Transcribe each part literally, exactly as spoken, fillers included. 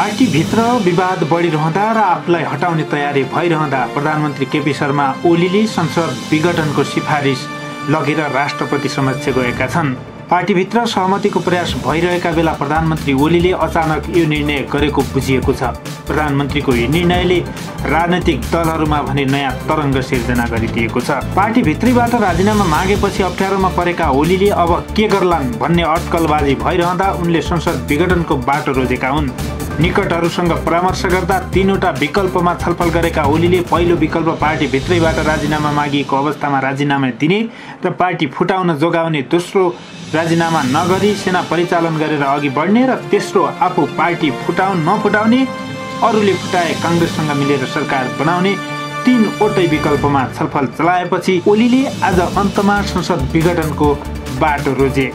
पार्टीभित्र विवाद बढिरहँदा र आफूलाई हटाउने तयारी भइरहँदा प्रधानमन्त्री केपी शर्मा ओलीले संसद विघटनको सिफारिस लगेर राष्ट्रपति समक्ष गएका छन्। पार्टीभित्र सहमतिको प्रयास भइरहेका बेला प्रधानमन्त्री ओलीले अचानक यो निर्णय गरेको बुझिएको छ। प्रधानमन्त्रीको यो निर्णयले राजनीतिक दलहरूमा भने नयाँ तरङ्ग सिर्जना गरिदिएको छ। पार्टीभित्रैबाट राजीनामा मागेपछि अप्ठ्यारोमा परेका ओलीले अब के गर्लान् भन्ने अटकलबाजी भइरहँदा उनले संसद विघटनको बाटो रोजेका हुन्। निकटहरूसँग परामर्श गर्दा तीनवटा विकल्पमा छलफल गरेका ओलीले पहिलो विकल्प पार्टीभित्रैबाट राजीनामा मागिएको अवस्थामा राजीनामा दिने र पार्टी फुटाउन जोगाउने, दोस्रो राजीनामा नगरी सेना परिचालन गरेर अघि बढ्ने र तेस्रो आफू पार्टी फुटाउन नफुटाउने, अरूले फुटाए काङ्ग्रेससँग मिलेर सरकार बनाउने, तीनवटै विकल्पमा छलफल चलाएपछि ओलीले आज अन्तमा संसद विघटनको बाटो रोजे।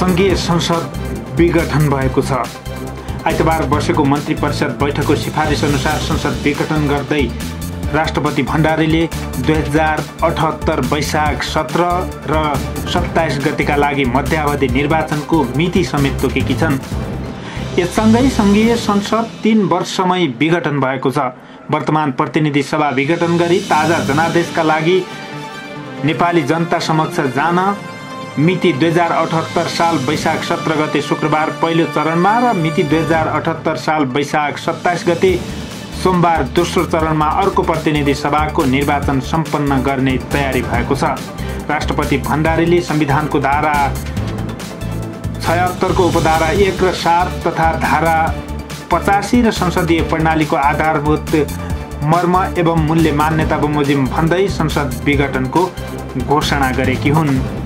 सङ्घीय संसद विघटन भएको छ। आइतबार बसेको मन्त्री परिषद बैठकको सिफारिस अनुसार संसद विघटन गर्दै राष्ट्रपति भण्डारीले दुई हजार अठहत्तर वैशाख सत्र र सत्ताइस गतिका लागि मध्यावधि निर्वाचनको मिति समेत तोकेकी छन्। यससँगै सङ्घीय संसद तीन वर्षमै विघटन भएको छ। वर्तमान प्रतिनिधि सभा विघटन गरी ताजा जनादेशका लागि नेपाली जनता समक्ष जान मिति दुई हजार अठहत्तर साल वैशाख सत्र गते शुक्रबार पहिलो चरणमा र मिति दुई हजार अठहत्तर साल वैशाख सत्ताइस गते सोमबार दोस्रो चरणमा अर्को प्रतिनिधि सभाको निर्वाचन सम्पन्न गर्ने तयारी भएको छ। राष्ट्रपति भण्डारीले संविधानको धारा छयहत्तरको उपधारा एक र सात तथा धारा पचासी र संसदीय प्रणालीको आधारभूत मर्म एवं मूल्य मान्यता बमोजिम भन्दै संसद विघटनको घोषणा गरेकी हुन्।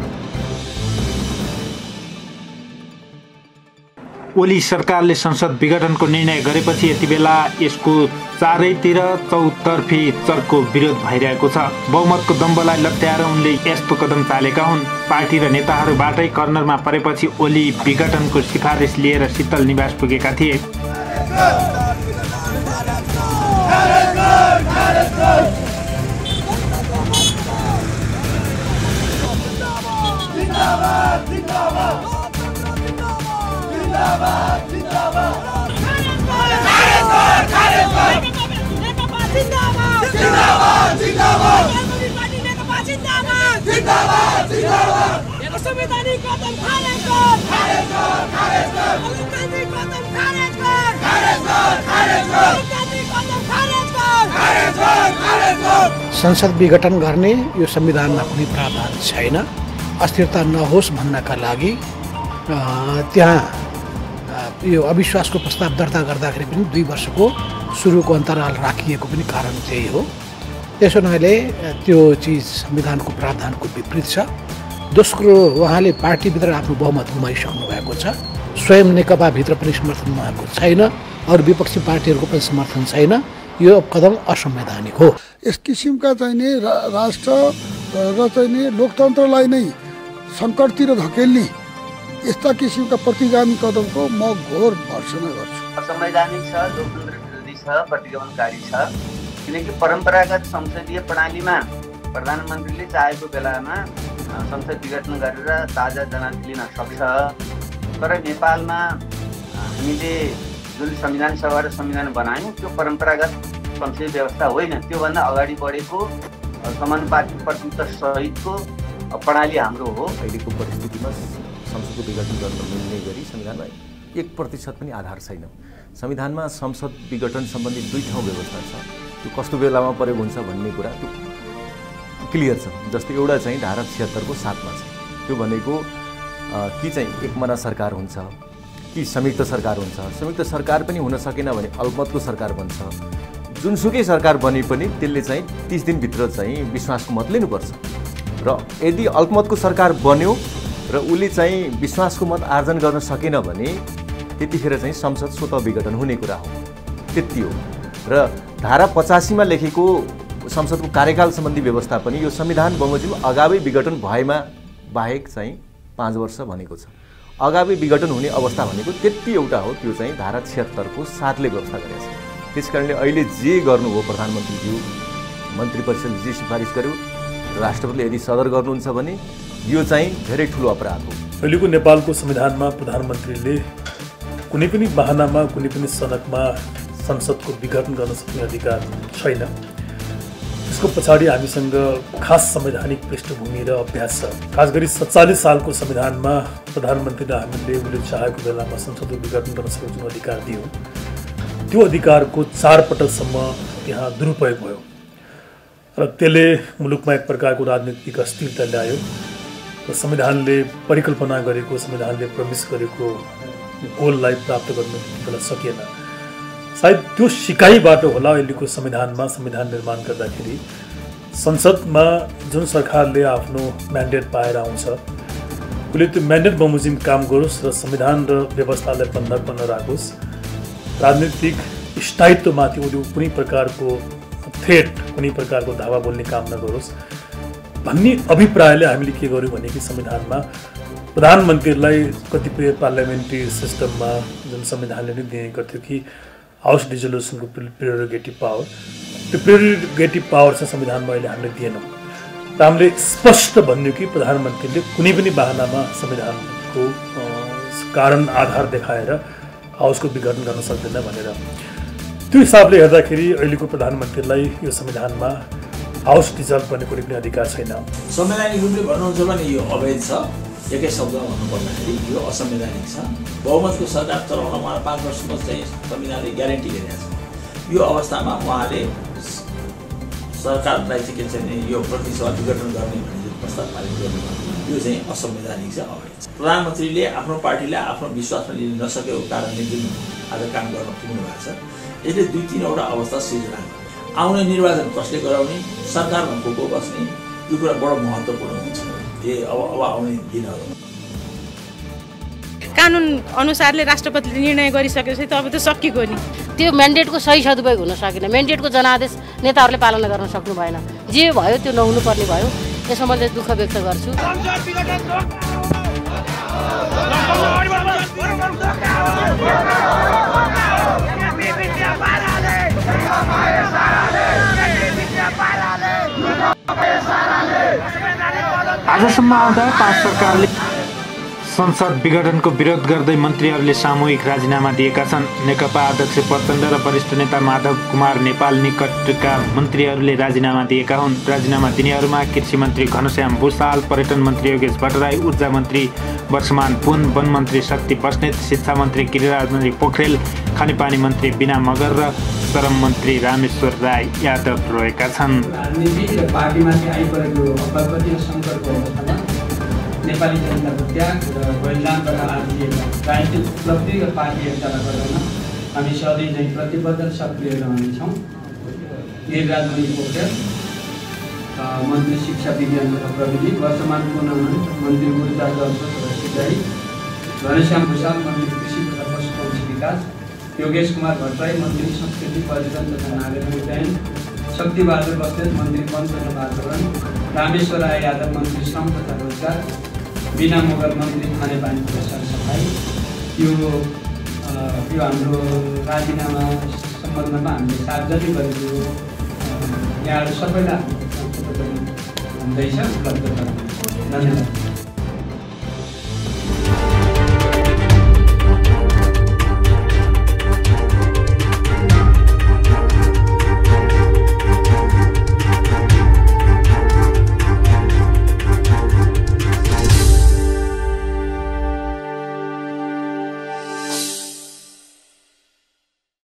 ओली सरकारले संसद विघटनको निर्णय गरेपछि यति बेला यसको चारैतिर चौतर्फी चर्को विरोध भइरहेको छ। बहुमतको दम्बलाई लट्याएर उनले यस्तो कदम चालेका हुन्। पार्टी र नेताहरूबाटै कर्नरमा परेपछि ओली विघटनको सिफारिस लिएर शीतल निवास पुगेका थिए। संसद विघटन गर्ने यो संविधानमा कुनै प्रावधान छैन। अस्थिरता नहोस् भन्नका लागि त्यहाँ यो अविश्वासको प्रस्ताव दर्ता गर्दाखेरि पनि दुई वर्षको सुरुको अन्तराल राखिएको पनि कारण त्यही हो। त्यसो हुनाले त्यो चिज संविधानको प्रावधानको विपरीत छ। दोस्रो, उहाँले पार्टीभित्र आफ्नो बहुमत गुमाइसक्नु भएको छ। स्वयं नेकपाभित्र पनि समर्थन उहाँको छैन, अरू विपक्षी पार्टीहरूको पनि समर्थन छैन। यो कदम असंवैधानिक हो। यस किसिमका चाहिने राष्ट्र र चाहिने लोकतन्त्रलाई नै सङ्कटतिर धकेल्ने यस्ता किसिमका प्रतिगामी कदमको म घोर भर्सना गर्छु। असंवैधानिक छ, लोकतन्त्र विरोधी छ, प्रतिगमनकारी छ। किनकि परम्परागत संसदीय प्रणालीमा प्रधानमन्त्रीले चाहेको बेलामा संसद विघटन गरेर ताजा जनादेश लिन सक्छ। तर नेपालमा हामीले जुन संविधान सभा र संविधान बनायौँ त्यो परम्परागत संसदीय व्यवस्था होइन। त्योभन्दा अगाडि बढेको समानुपातिक प्रतिनिधित्व सहितको प्रणाली हाम्रो हो। अहिलेको परिस्थितिमा संसदको विघटन गर्न मिल्ने गरी संविधानमा एक प्रतिशत पनि आधार छैन। संविधानमा संसद विघटन सम्बन्धी दुई ठाउँ व्यवस्था छ। त्यो कस्तो बेलामा प्रयोग हुन्छ भन्ने कुरा त्यो क्लियर छ। जस्तै एउटा चाहिँ धारा छिहत्तरको साथमा छ। त्यो भनेको कि चाहिँ एकमना सरकार हुन्छ कि संयुक्त सरकार हुन्छ। संयुक्त सरकार पनि हुन सकेन भने अल्पमतको सरकार बन्छ। जुनसुकै सरकार बने पनि त्यसले चाहिँ तीस दिनभित्र चाहिँ विश्वासको मत लिनुपर्छ। र यदि अल्पमतको सरकार बन्यो र उसले चाहिँ विश्वासको मत आर्जन गर्न सकेन भने त्यतिखेर चाहिँ संसद स्वतः विघटन हुने कुरा हो। त्यति हो। र धारा पचासीमा लेखेको संसदको कार्यकाल सम्बन्धी व्यवस्था पनि यो संविधान बमोजिम अगावै विघटन भएमा बाहेक चाहिँ पाँच वर्ष भनेको छ। अगावै विघटन हुने अवस्था भनेको त्यति एउटा हो। त्यो चाहिँ धारा छिहत्तरको साथले व्यवस्था गरेको छ। त्यसकारणले अहिले जे गर्नुभयो प्रधानमन्त्रीज्यू, मन्त्री परिषदले जे सिफारिस गर्यो, राष्ट्रपतिले यदि सदर गर्नुहुन्छ भने यो चाहिँ धेरै ठुलो अपराध हो। अहिलेको नेपालको संविधानमा प्रधानमन्त्रीले कुनै पनि बहानामा कुनै पनि सनकमा संसदको विघटन गर्न सक्ने अधिकार छैन। यसको पछाडि हामीसँग खास संवैधानिक पृष्ठभूमि र अभ्यास छ। खास गरी सैंतालीस सालको संविधानमा प्रधानमन्त्रीले हामीले उले चाहेको बेलामा संसदको विघटन गर्न सक्ने अधिकार दियो। त्यो अधिकारको चार पटकसम्म त्यहाँ दुरुपयोग भयो र त्यसले मुलुकमा एक प्रकारको राजनीतिक अस्थिरता ल्यायो। संविधानले परिकल्पना गरेको, संविधानले प्रमिस गरेको गोललाई प्राप्त गर्न गर्न सकिएन। सायद त्यो सिकाइबाट होला अहिलेको संविधानमा संविधान निर्माण गर्दाखेरि संसदमा जुन सरकारले आफ्नो म्यान्डेट पाएर आउँछ उसले त्यो म्यान्डेट बमोजिम काम गरोस् र संविधान र व्यवस्थालाई बन्धक बन्न राखोस्। राजनीतिक स्थायित्वमाथि उसले कुनै प्रकारको थ्रेट, कुनै प्रकारको धावा बोल्ने काम नगरोस् भन्ने अभिप्रायले हामीले के गर्यौं भने कि संविधानमा प्रधानमन्त्रीलाई कतिपय पार्लियामेन्ट्री सिस्टममा जुन संविधानले नै दिने गर्थ्यो कि हाउस डिजोल्युसनको प्रेरोगेटिभ पावर, त्यो प्रेरोगेटिभ पावर चाहिँ संविधानमा अहिले हामीले दिएनौँ। र हामीले स्पष्ट भन्यो कि प्रधानमन्त्रीले कुनै पनि बहानामा संविधानको कारण आधार देखाएर हाउसको विघटन गर्न सक्दैन भनेर। त्यो हिसाबले हेर्दाखेरि अहिलेको प्रधानमन्त्रीलाई यो संविधानमा हाउस डिजल्भ गर्ने कुनै पनि अधिकार छैन। संवैधानिक रूपले भन्नुहुन्छ भने यो अवैध छ, एकै शब्दमा भन्नुपर्दाखेरि यो असंवैधानिक छ। बहुमतको सरकार चलाउन उहाँलाई पाँच वर्षमा चाहिँ संविधानले ग्यारेन्टी गरेको छ। यो अवस्थामा उहाँले सरकारलाई चाहिँ के छ भने यो प्रतिसभा विघटन गर्ने भन्ने जुन प्रस्ताव पारित गर्नुभयो यो चाहिँ असंवैधानिक छ, अवैध छ। प्रधानमन्त्रीले आफ्नो पार्टीलाई आफ्नो विश्वासमा लिन नसकेको कारणले जुन आज काम गर्न पुग्नु भएको छ यसले दुई तिनवटा अवस्था सिर्जना गर्छ। आउने निर्वाचन कसले गराउने, सरकारमा को को बस्ने, यो कुरा बडो महत्त्वपूर्ण हुन्छ। ए अब अब आउने दिनहरु कानुन अनुसारले राष्ट्रपतिले निर्णय गरिसकेपछि त अब त सकिएको नि। त्यो म्यान्डेटको सही सदुपयोग हुन सकेन, म्यान्डेटको जनादेश नेताहरूले पालना गर्न सक्नु भएन। जे भयो त्यो नहुनुपर्ने भयो। यसमा मैले दुःख व्यक्त गर्छु। आजसम्म आउँदा पाँच सरकारले संसद विघटनको विरोध गर्दै मन्त्रीहरूले सामूहिक राजीनामा दिएका छन्। नेकपा अध्यक्ष प्रचण्ड र वरिष्ठ नेता माधव कुमार नेपाल निकटका मन्त्रीहरूले राजीनामा दिएका हुन्। राजीनामा दिनेहरूमा कृषि मन्त्री घनश्याम भुसाल, पर्यटन मन्त्री योगेश भट्टराई, ऊर्जा मन्त्री बस्मान पुन, वन मन्त्री शक्ति प्रसनेत, शिक्षा मन्त्री गिरिराजमणि पोखरेल, खानेपानी मन्त्री विना मगर र श्रम मन्त्री रामेश्वर राय यादव रहेका छन्। नेपाली जनताको त्याग र बलिदानबाट आर्जिएका राजनीतिक उपलब्धि र पार्टी एकतालाई बढाउन हामी सधैँ नै प्रतिबद्ध र सक्रिय रहनेछौँ। गिरिराजमणि पोखरेल मन्त्री शिक्षा विज्ञान तथा प्रविधि, बस्मान पुन मन्त्री ऊर्जा जल तथा सिँचाइ, घनश्याम भुसाल मन्त्री कृषि तथा पशुपक्षी विकास, योगेश कुमार भट्टराई मन्त्री संस्कृति पर्यटन तथा नागरिक उड्डयन, शक्ति बहादुर बस्नेत मन्त्री वन तथा वातावरण, रामेश्वर राय यादव मन्त्री श्रम तथा रोजगार, बिना मगर मन्त्री खानेपानी तथा सरसफाई। यो यो हाम्रो राजीनामा सम्बन्धमा हामीले सार्वजनिक गरेको यहाँ सबैलाई हुँदैछ। धन्यवाद।